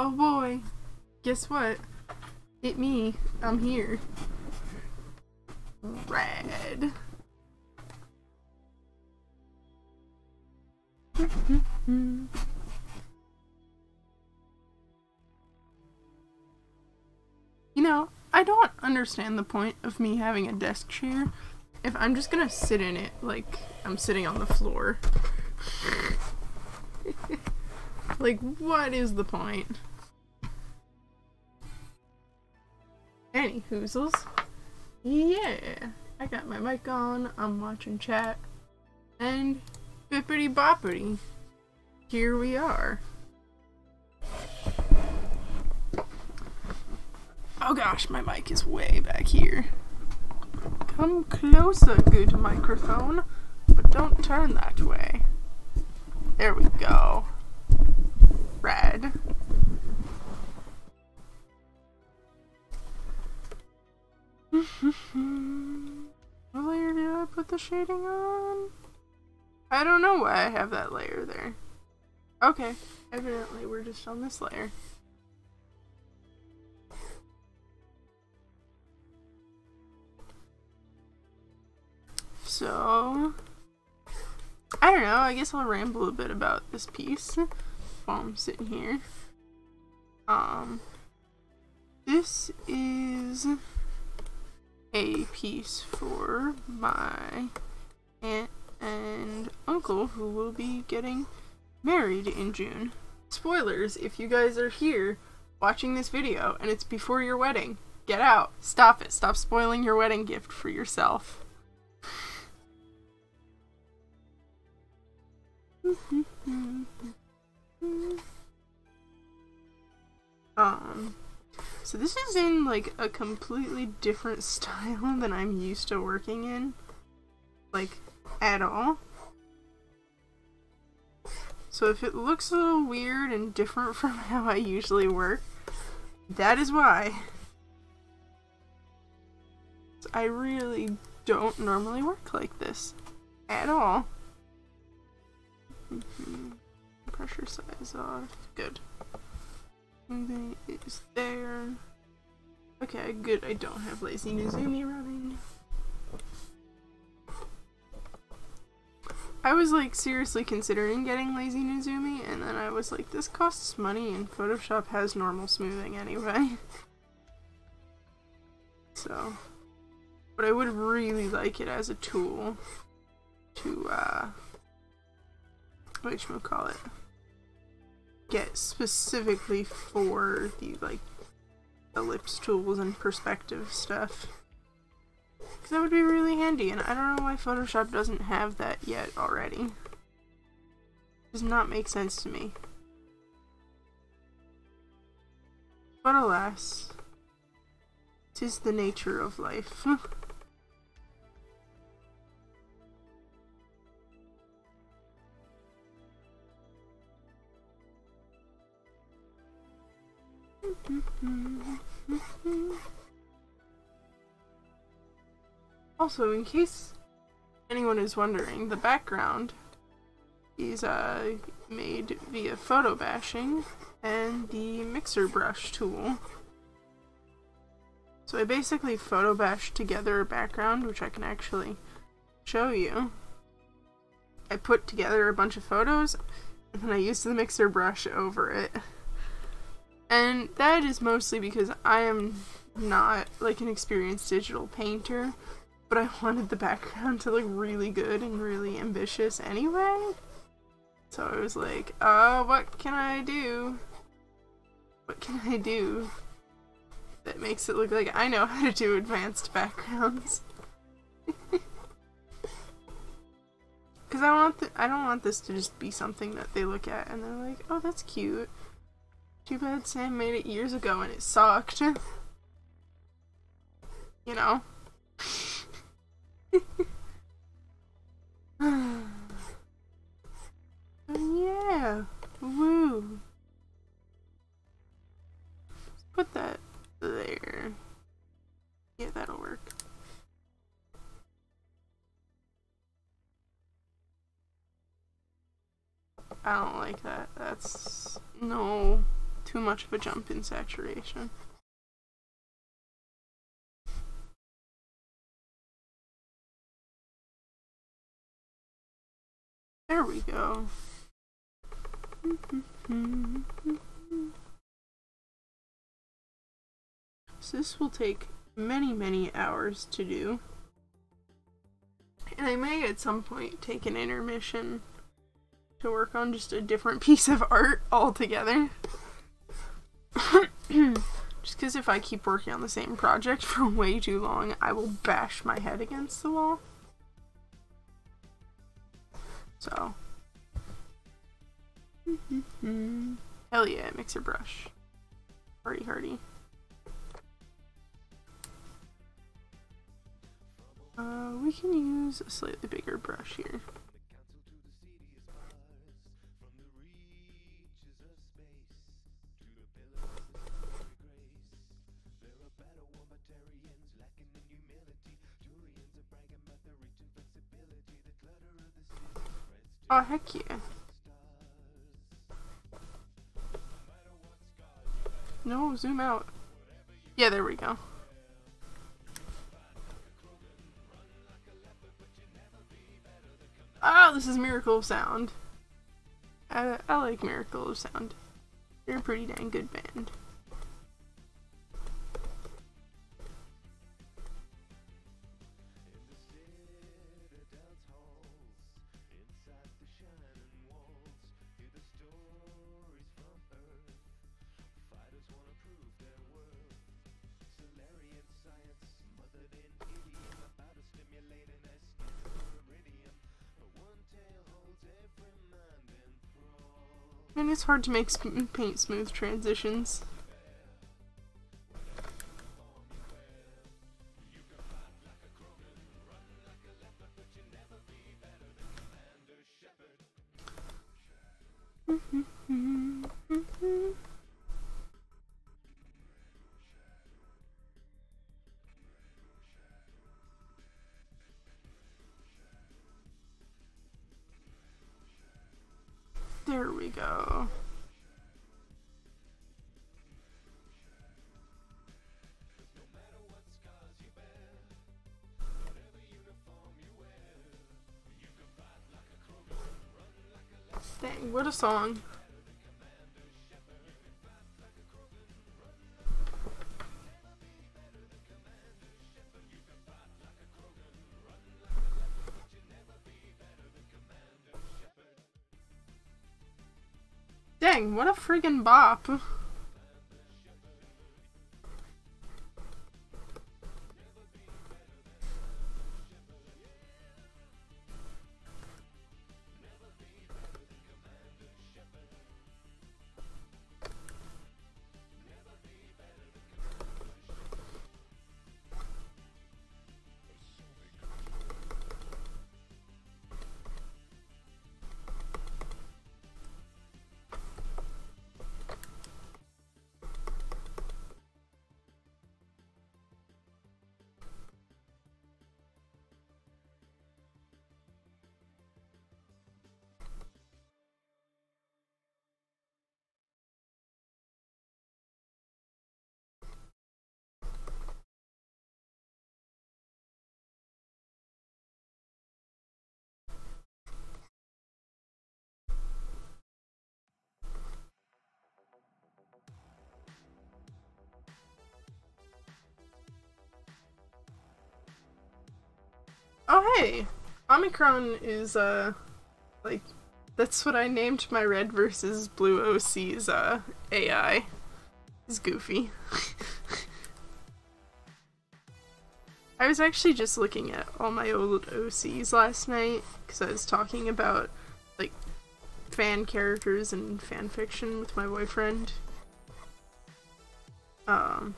Oh boy, guess what? It me, I'm here. Red. You know, I don't understand the point of me having a desk chair if I'm just gonna sit in it like I'm sitting on the floor. Like, what is the point? Any hoozles. Yeah, I got my mic on, I'm watching chat, and bippity boppity, here we are. Oh gosh, my mic is way back here. Come closer, good microphone, but don't turn that way. There we go. Red. What layer did I put the shading on? I don't know why I have that layer there. Okay, evidently we're just on this layer. So, I don't know, I guess I'll ramble a bit about this piece while I'm sitting here. This is a piece for my aunt and uncle who will be getting married in June. Spoilers, if you guys are here watching this video and it's before your wedding, get out. Stop it. Stop spoiling your wedding gift for yourself. So this is in like a completely different style than I'm used to working in, like at all. So if it looks a little weird and different from how I usually work, that is why. I really don't normally work like this at all. Pressure size off. Good. Something is there. Okay, good. I don't have Lazy Nuzumi rubbing. I was like seriously considering getting Lazy Nuzumi, and then I was like, this costs money and Photoshop has normal smoothing anyway. So, but I would really like it as a tool to whatchamacallit, get specifically for the like ellipse tools and perspective stuff. Because that would be really handy, and I don't know why Photoshop doesn't have that yet already. It does not make sense to me. But alas, 'tis the nature of life. Also, in case anyone is wondering, the background is made via photo bashing and the mixer brush tool. So I basically photo bashed together a background, which I can actually show you. I put together a bunch of photos and then I used the mixer brush over it. And that is mostly because I am not like an experienced digital painter, but I wanted the background to look really good and really ambitious anyway. So I was like, what can I do? What can I do that makes it look like I know how to do advanced backgrounds? Because I don't want this to just be something that they look at and they're like, oh, that's cute. Too bad Sam made it years ago and it sucked. You know? Yeah! Woo! Put that there. Yeah, that'll work. I don't like that. That's... no. too much of a jump in saturation. There we go. So this will take many, many hours to do. And I may at some point take an intermission to work on just a different piece of art altogether. Just because if I keep working on the same project for way too long, I will bash my head against the wall. So. Hell yeah, mixer brush. Hardy, hardy. We can use a slightly bigger brush here. Oh, heck yeah. No, zoom out. Yeah, there we go. Oh, this is Miracle of Sound. I like Miracle of Sound. They're a pretty dang good band. And it's hard to make paint smooth transitions. There we go. Dang, what a song. Dang, what a friggin' bop. Oh hey! Omicron is, like, that's what I named my Red versus Blue OC's, AI. It's goofy. I was actually just looking at all my old OCs last night, because I was talking about, like, fan characters and fan fiction with my boyfriend. And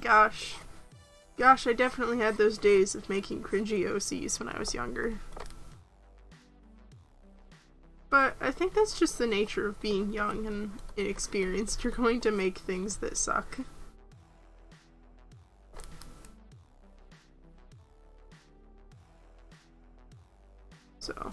gosh. Gosh, I definitely had those days of making cringy OCs when I was younger. But I think that's just the nature of being young and inexperienced. You're going to make things that suck. So.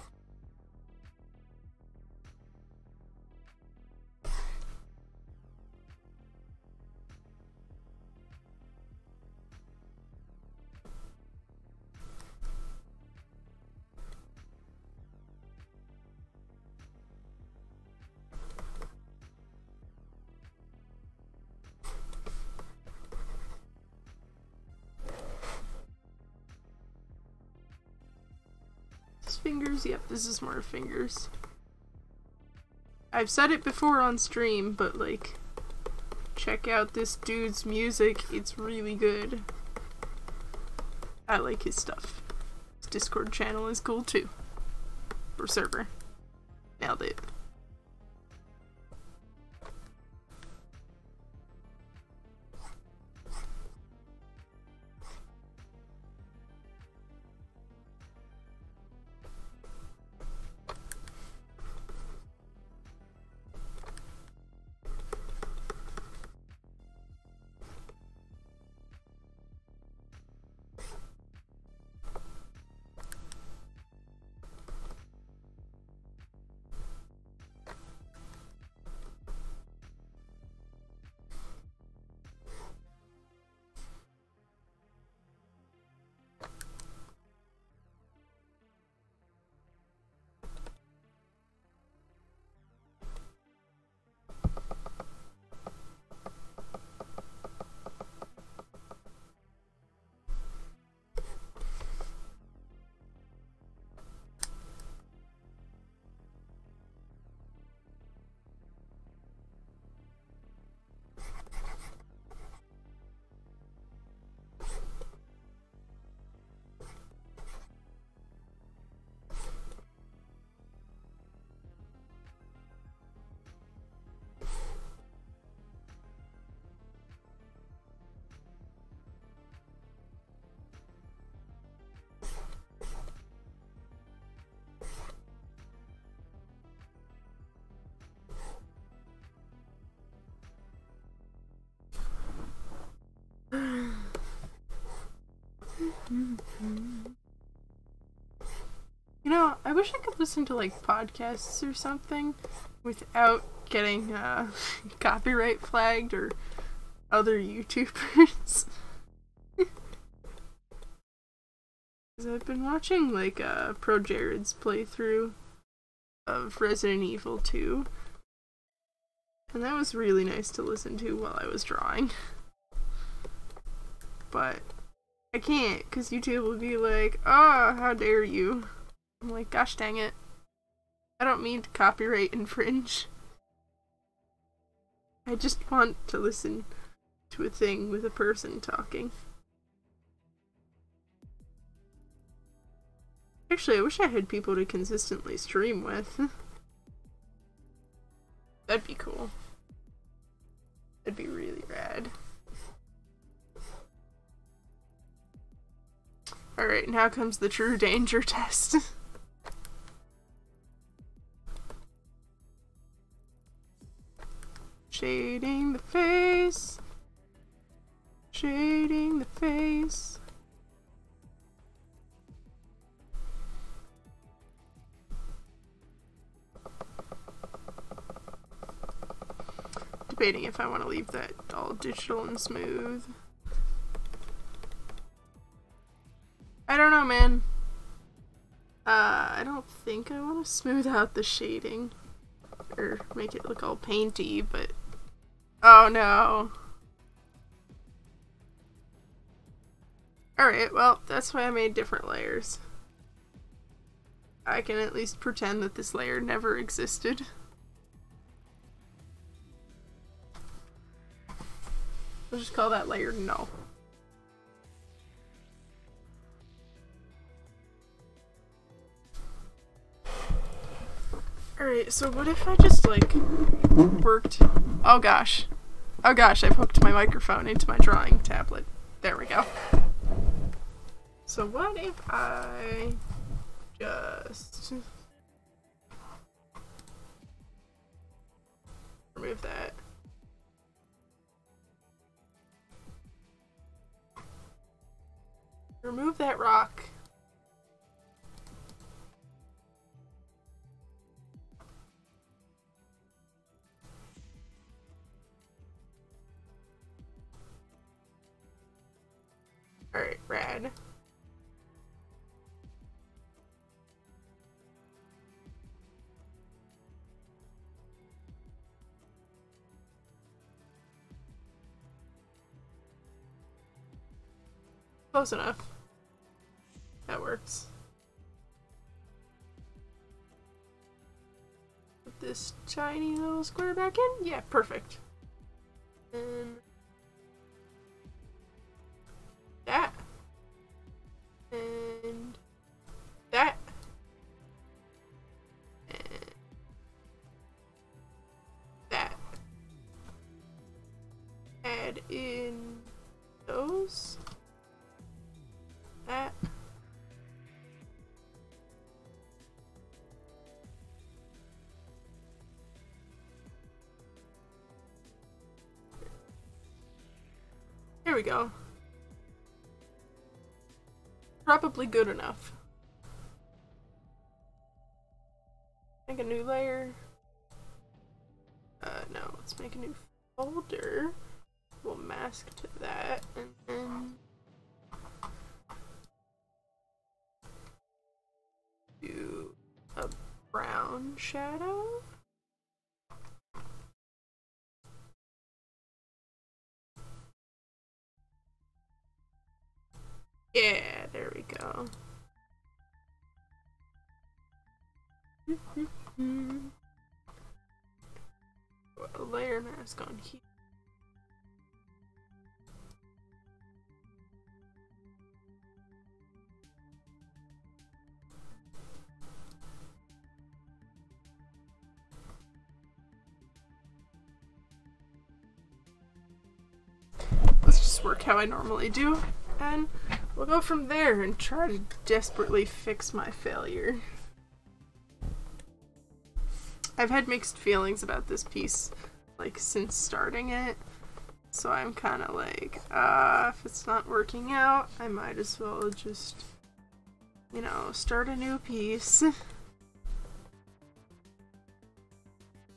Fingers? Yep, this is more fingers. I've said it before on stream, but like, check out this dude's music. It's really good. I like his stuff. His Discord channel is cool too. Or server. Nailed it. You know, I wish I could listen to like podcasts or something without getting copyright flagged or other YouTubers. Because I've been watching like Pro Jared's playthrough of Resident Evil 2, and that was really nice to listen to while I was drawing. But I can't, because YouTube will be like, oh, how dare you. I'm like, gosh dang it. I don't mean to copyright infringe. I just want to listen to a thing with a person talking. Actually, I wish I had people to consistently stream with. That'd be cool. That'd be really rad. Alright, now comes the true danger test. Shading the face. Shading the face. debating if I want to leave that all digital and smooth. I don't know, man. I don't think I want to smooth out the shading or make it look all painty, but oh no. Alright, well, that's why I made different layers. I can at least pretend that this layer never existed. We'll just call that layer null. Alright, so what if I just like worked... Oh gosh. Oh gosh, I've hooked my microphone into my drawing tablet. There we go. So what if I just remove that? Remove that rock. All right, rad. Close enough. That works. Put this tiny little square back in. Yeah, perfect. And that. And that. And that. Add in those. That. There we go. Probably good enough. Make a new layer. No, let's make a new folder. We'll mask to that and then do a brown shadow. Yeah, there we go. A layer mask on here. Let's just work how I normally do, and we'll go from there and try to desperately fix my failure. I've had mixed feelings about this piece, like, since starting it. So I'm kind of like, if it's not working out, I might as well just, you know, start a new piece.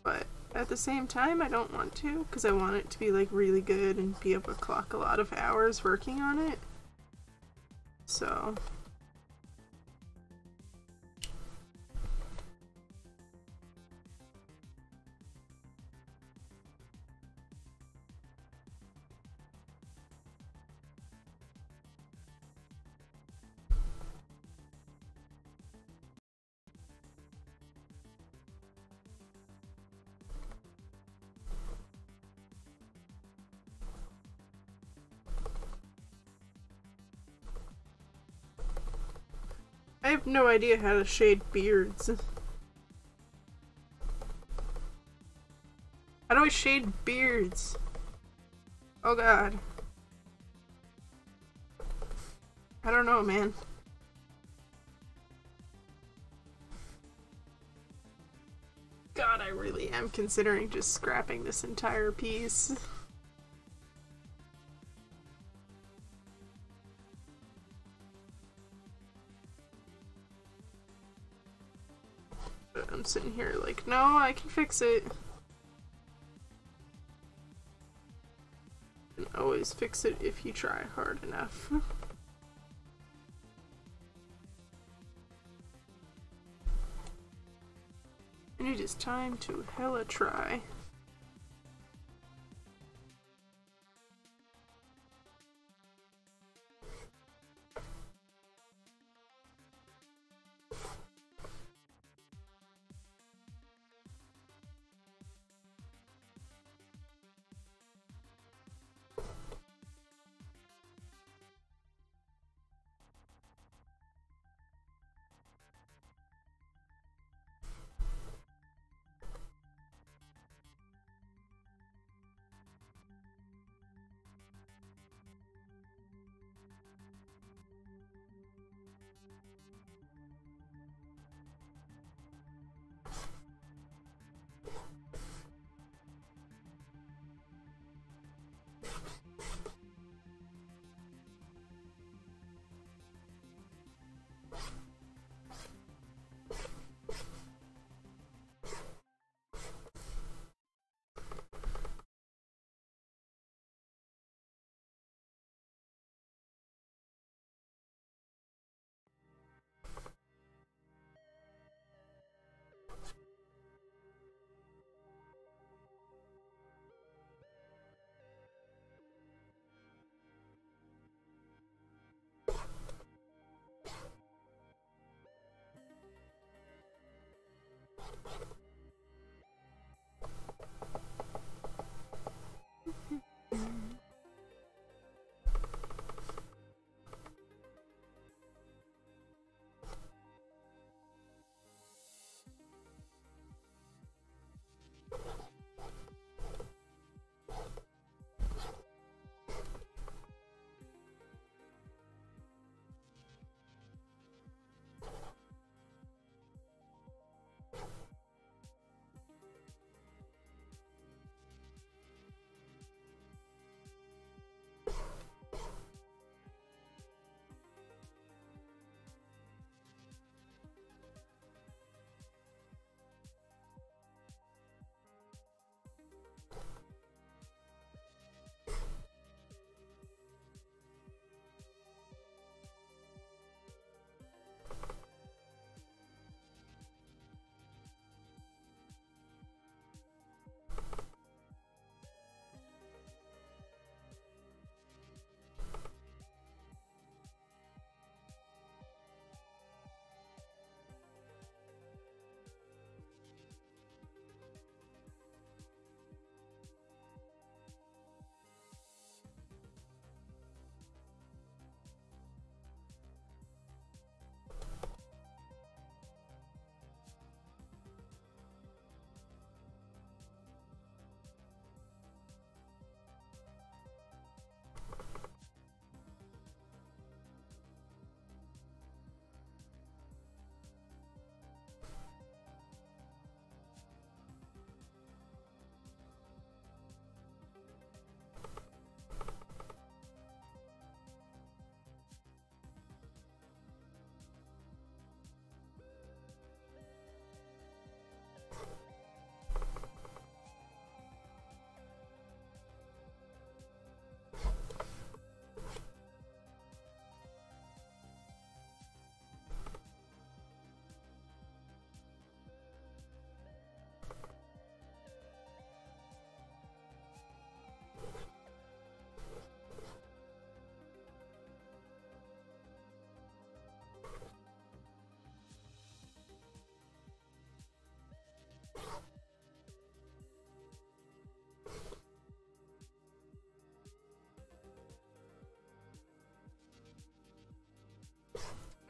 But at the same time, I don't want to, because I want it to be, like, really good and be able to clock a lot of hours working on it. So I have no idea how to shade beards. How do I shade beards? Oh god. I don't know, man. God, I really am considering just scrapping this entire piece. Sitting here like, no, I can fix it. Always fix it if you try hard enough. And it is time to hella try.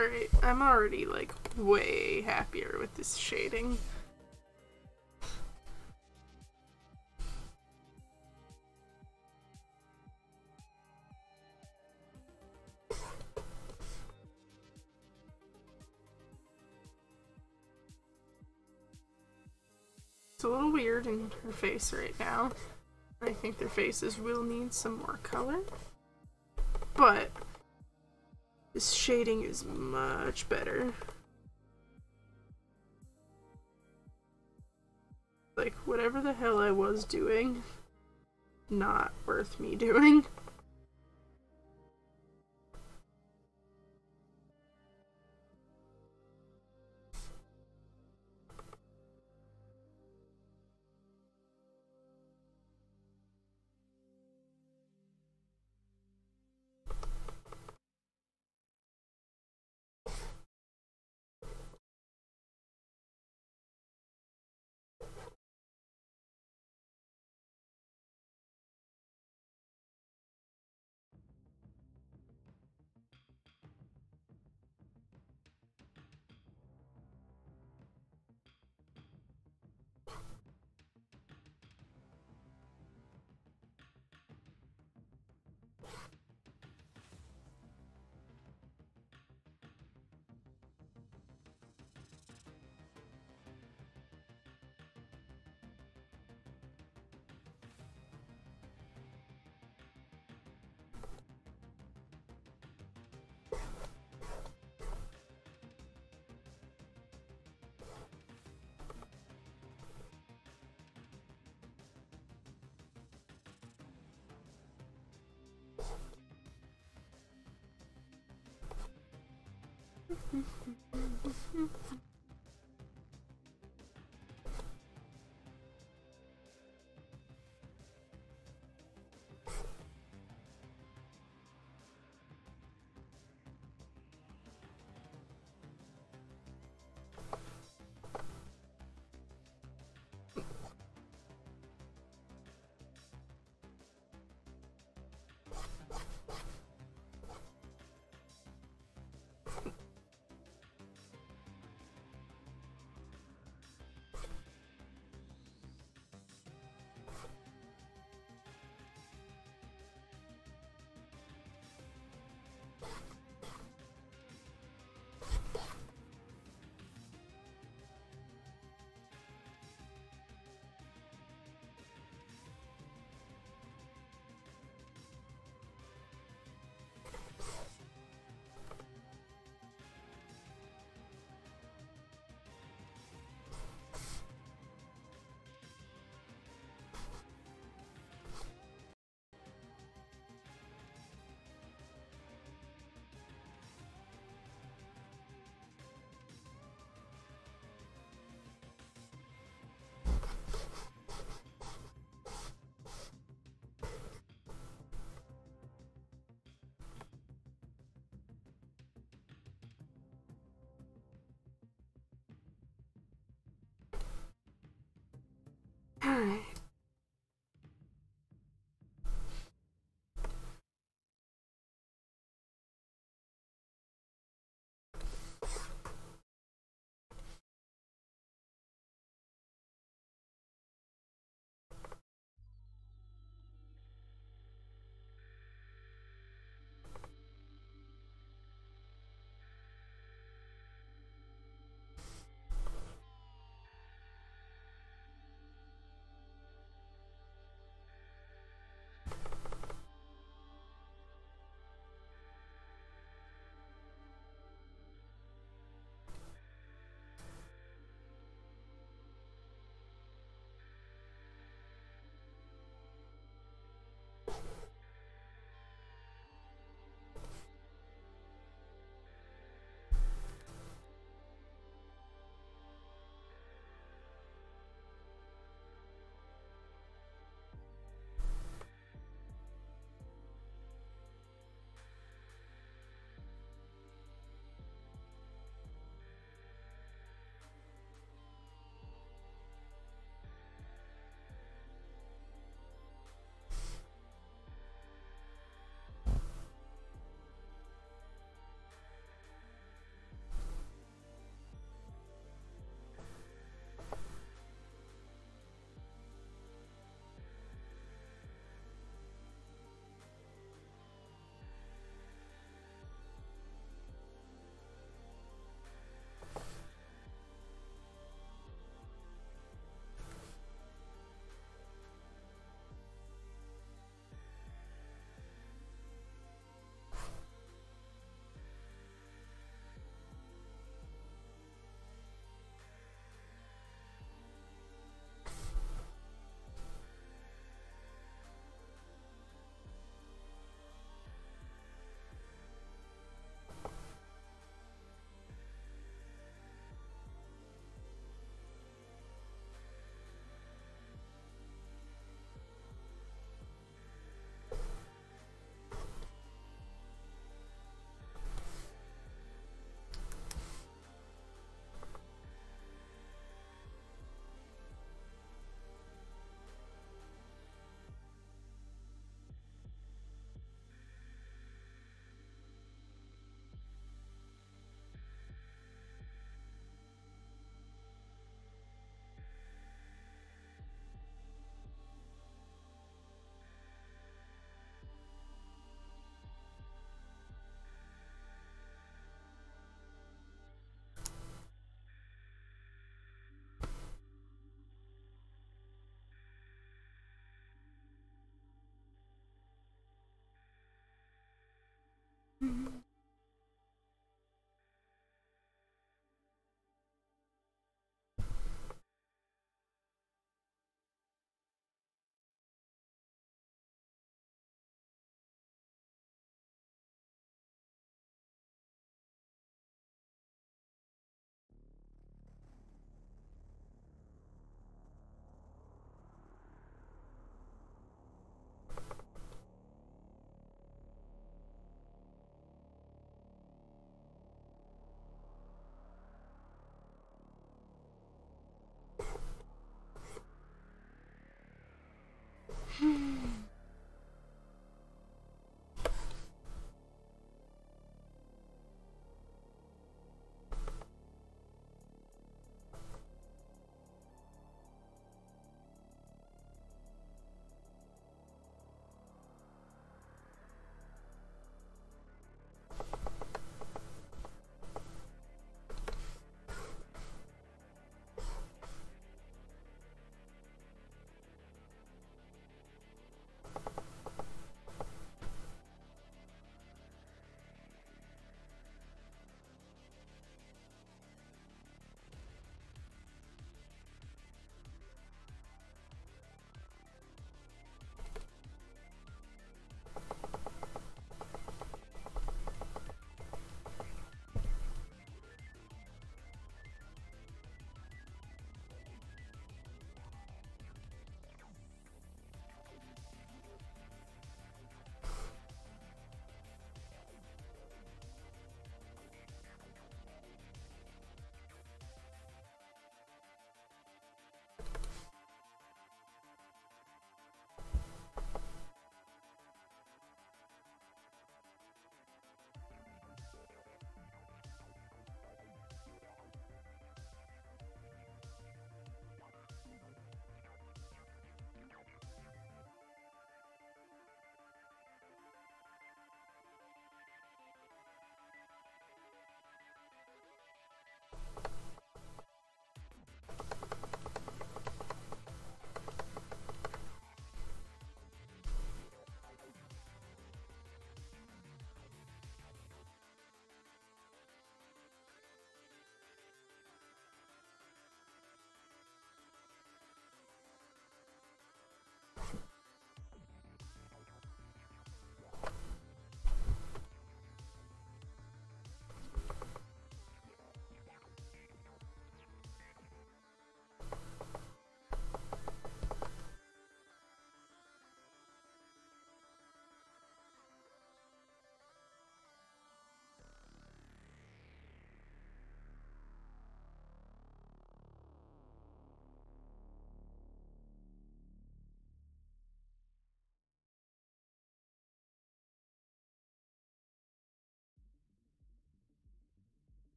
Alright, I'm already like way happier with this shading. It's a little weird in her face right now. I think their faces will need some more color, but this shading is much better. Like, whatever the hell I was doing not worth me doing.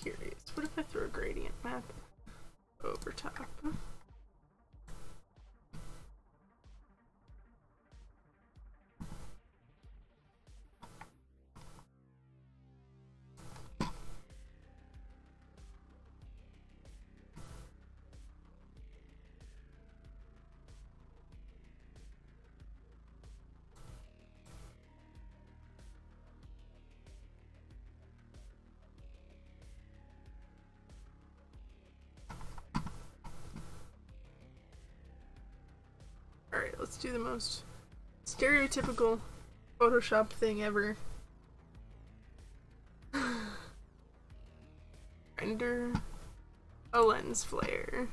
Curious. What if I throw a gradient map over top? Let's do the most stereotypical Photoshop thing ever. Render a lens flare.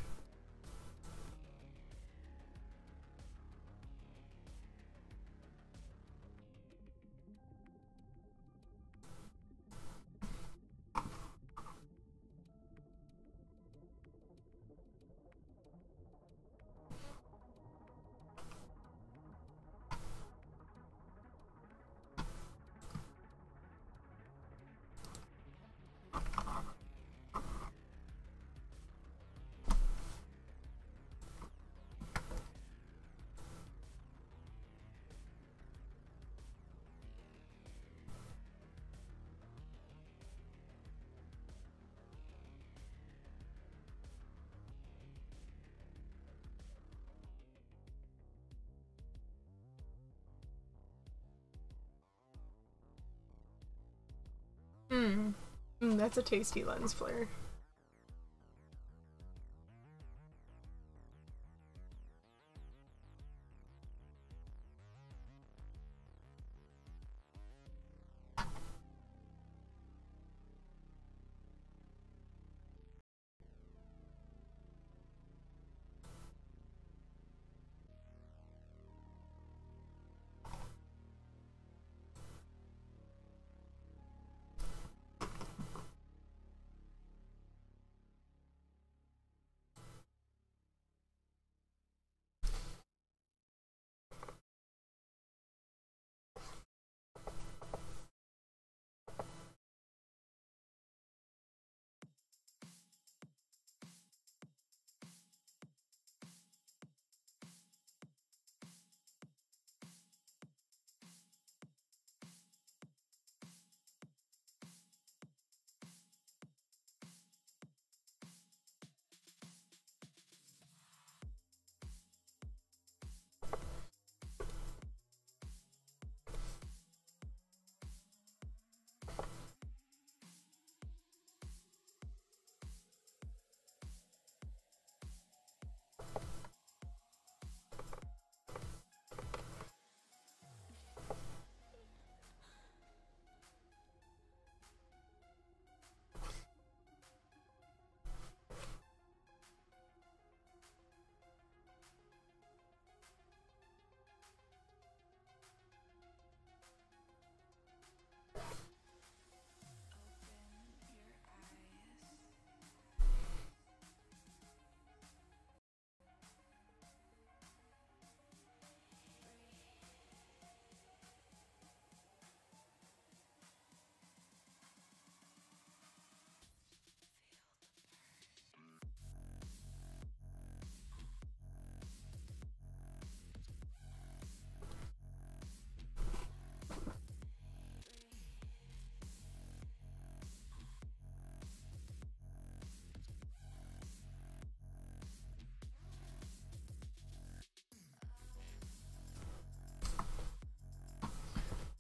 That's a tasty lens flare.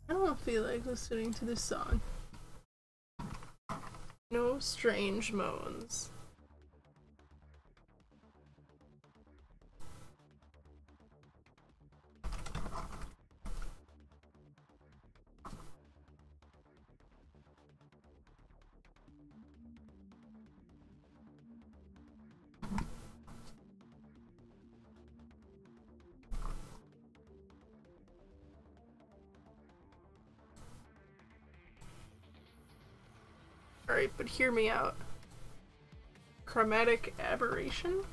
I don't feel like listening to this song. No strange moans. But hear me out. Chromatic aberration?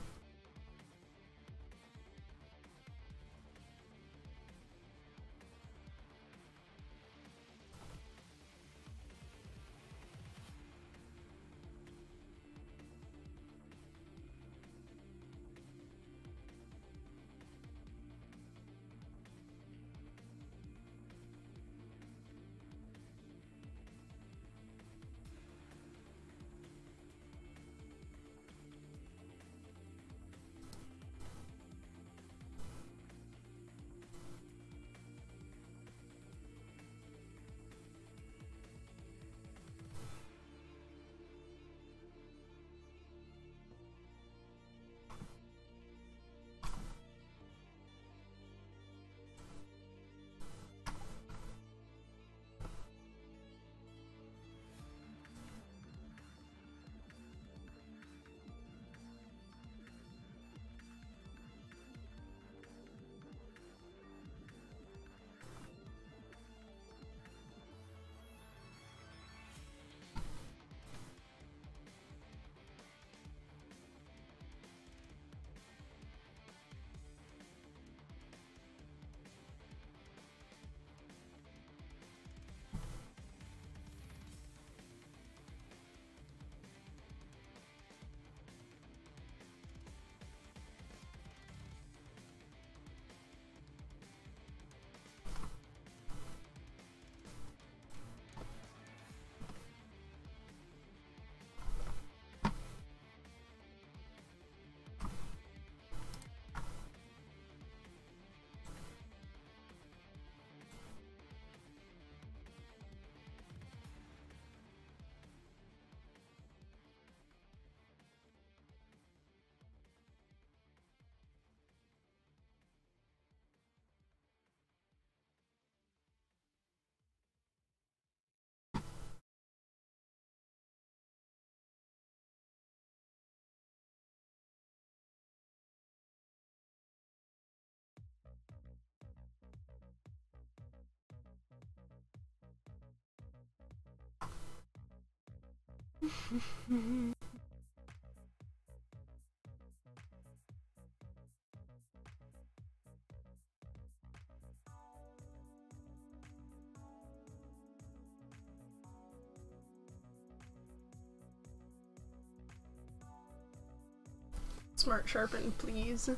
Smart sharpen, please.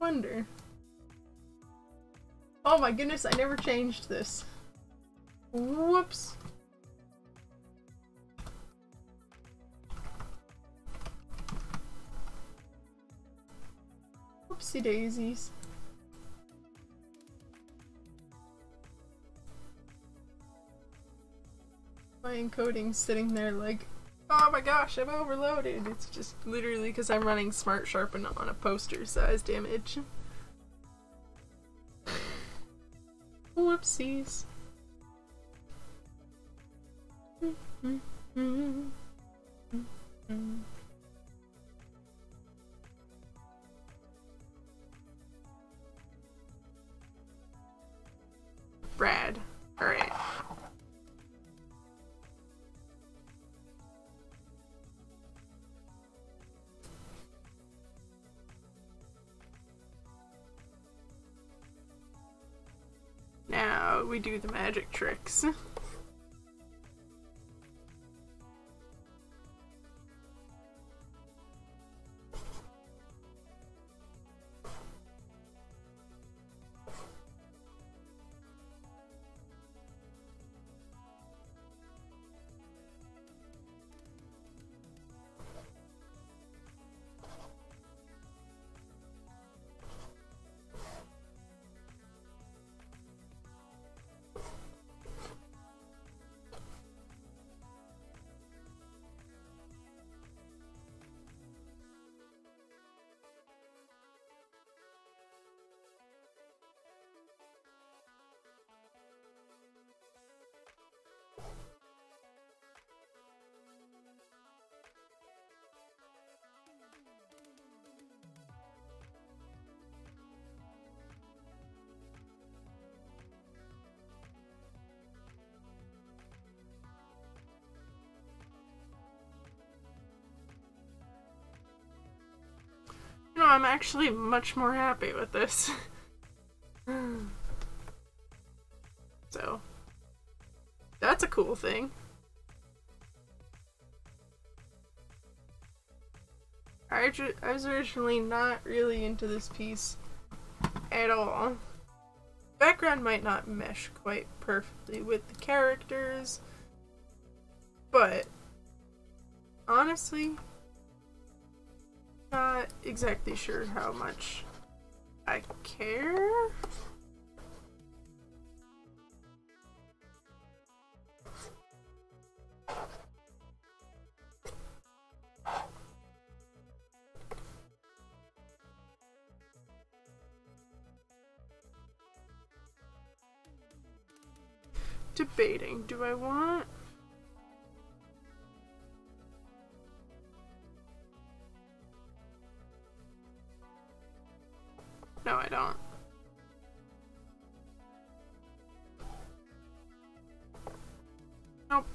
Wonder. Oh my goodness, I never changed this. Whoops. Whoopsie daisies. My encoding's sitting there like, oh my gosh, I'm overloaded. It's just literally because I'm running Smart Sharpen on a poster size damage. Whoopsies. Brad. Alright. Now we do the magic tricks. I'm actually much more happy with this. So, that's a cool thing. I was originally not really into this piece at all. Background might not mesh quite perfectly with the characters, but honestly, not exactly sure how much I care. Debating, do I want? No, I don't. Nope.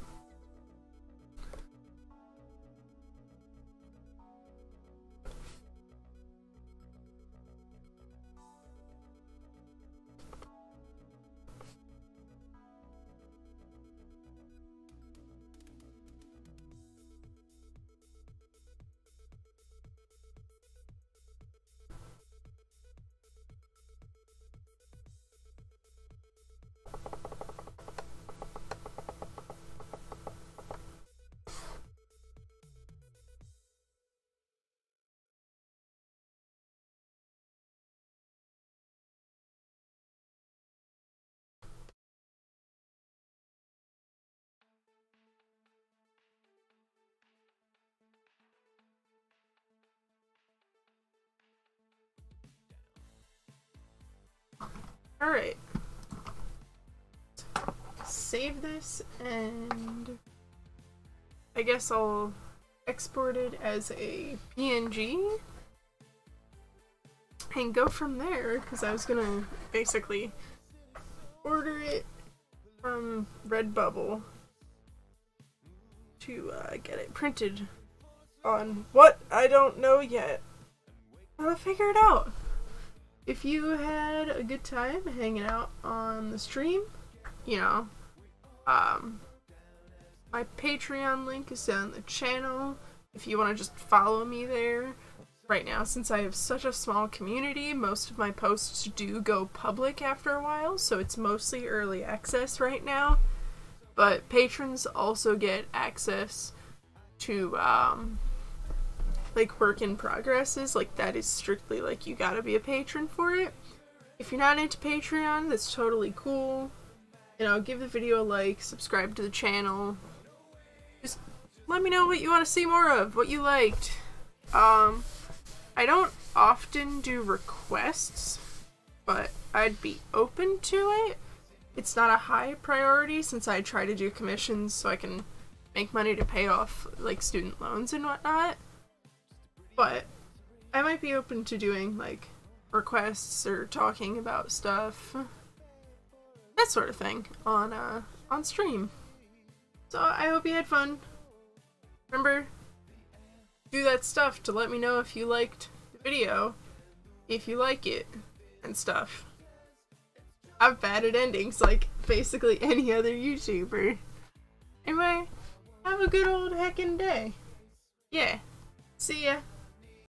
Alright, save this and I guess I'll export it as a PNG and go from there, because I was gonna basically order it from Redbubble to get it printed on what? I don't know yet. I'll figure it out. If you had a good time hanging out on the stream, you know, my Patreon link is down the channel if you want to just follow me there. Right now, since I have such a small community, most of my posts do go public after a while, so it's mostly early access right now. But patrons also get access to, like, work in progresses. Like, that is strictly, like, you gotta be a patron for it. If you're not into Patreon, that's totally cool. You know, give the video a like, subscribe to the channel. Just let me know what you want to see more of, what you liked. I don't often do requests, but I'd be open to it. It's not a high priority since I try to do commissions so I can make money to pay off like student loans and whatnot. But I might be open to doing like requests or talking about stuff, that sort of thing on stream. So I hope you had fun. Remember, do that stuff to let me know if you liked the video, if you like it, and stuff. I'm bad at endings like basically any other YouTuber. Anyway, have a good old heckin' day. Yeah, see ya.